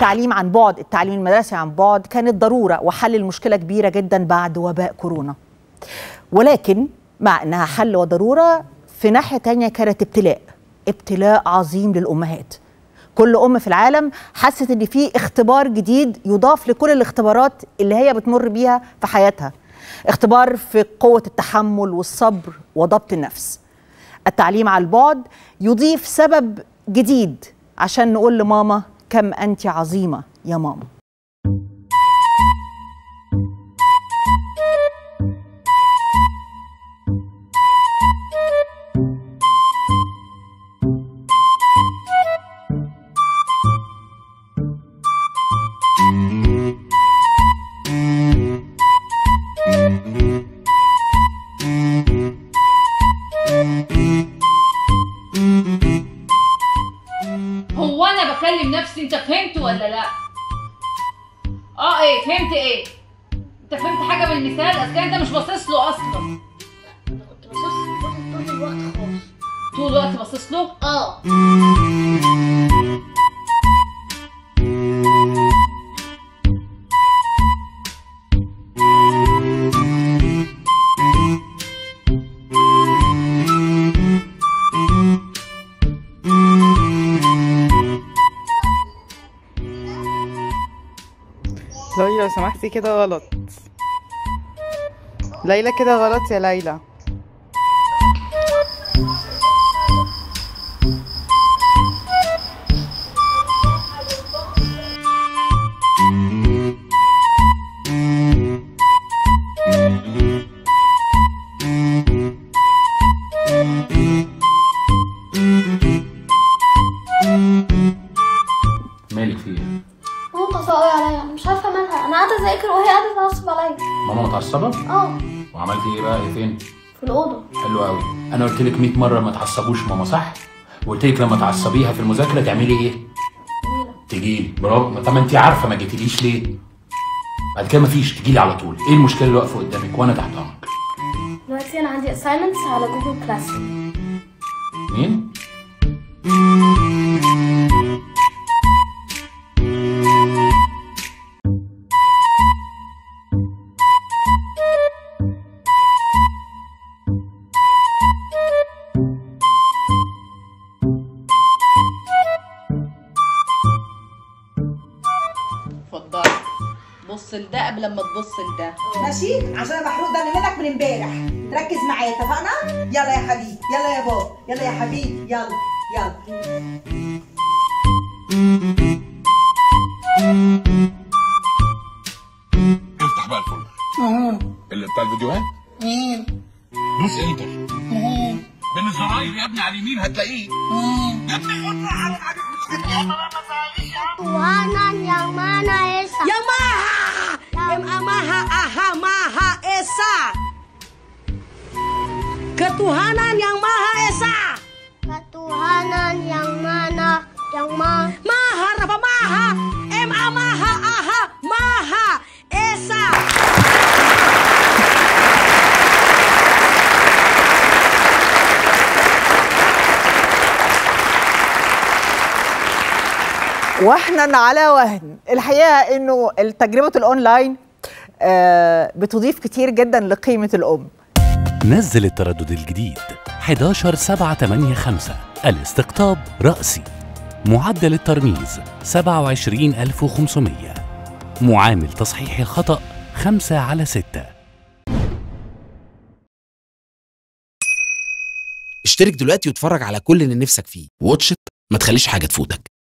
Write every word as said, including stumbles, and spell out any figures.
التعليم عن بعد، التعليم المدرسي عن بعد كانت ضرورة وحل المشكلة كبيرة جدا بعد وباء كورونا، ولكن مع أنها حل وضرورة في ناحية تانية كانت ابتلاء، ابتلاء عظيم للأمهات. كل أم في العالم حست أن في اختبار جديد يضاف لكل الاختبارات اللي هي بتمر بيها في حياتها، اختبار في قوة التحمل والصبر وضبط النفس. التعليم على البعد يضيف سبب جديد عشان نقول لماما كم أنت عظيمة يا ماما. نفسي انت فهمت ولا لا؟ اه ايه فهمت ايه؟ انت فهمت حاجه من المثال؟ اصل انت مش باصص له اصلا. لا كنت باصص له طول الوقت خالص. طول الوقت باصص له؟ اه. لو سمحتي كده غلط ليلى، كده غلط يا ليلى. مالك فيه؟ ماما متعصبة قوي عليا، انا مش عارفة مالها، انا قاعدة اذاكر وهي قاعدة تتعصب عليا. ماما متعصبة؟ اه. وعملتي ايه بقى؟ ايه فين؟ في الأوضة. حلو قوي، أنا قلت لك مية مرة ما تعصبوش ماما صح؟ وقلت لك لما تعصبيها في المذاكرة تعملي ايه؟ تجيلي. برافو، طب ما أنت عارفة ما جيتليش ليه؟ بعد كده مفيش، تجيلي على طول، ايه المشكلة اللي واقفة قدامك وأنا تحت أمرك؟ دلوقتي أنا عندي assignments على جوجل كلاس روم. مين؟ بص لده قبل ما تبص لده، ماشي؟ عشان انا محروق دم منك من امبارح. تركز معايا اتفقنا؟ يلا يا حبيبي، يلا يا بابا، يلا يا حبيبي، يلا يلا. افتح بقى الفرن. اهو اللي بتاع الفيديوهات؟ مين؟ دوس انتر. اهو بين الزراير يا ابني على اليمين هتلاقيه. اهو يا ابني وطلع على حاجه وانا يا مانا اسا يا ماها Amaha aha maha esa Ketuhanan yang maha esa Ketuhanan yang mana yang ma Maha apa maha M A maha aha maha esa وهنا على وهن. الحقيقه انه تجربه الاونلاين بتضيف كتير جدا لقيمه الام. نزل التردد الجديد واحد واحد سبعة ثمانية خمسة الاستقطاب راسي، معدل الترميز سبعة وعشرين ألف وخمسمية، معامل تصحيح الخطا خمسة على ستة. اشترك دلوقتي واتفرج على كل اللي نفسك فيه، واتش ما تخليش حاجه تفوتك.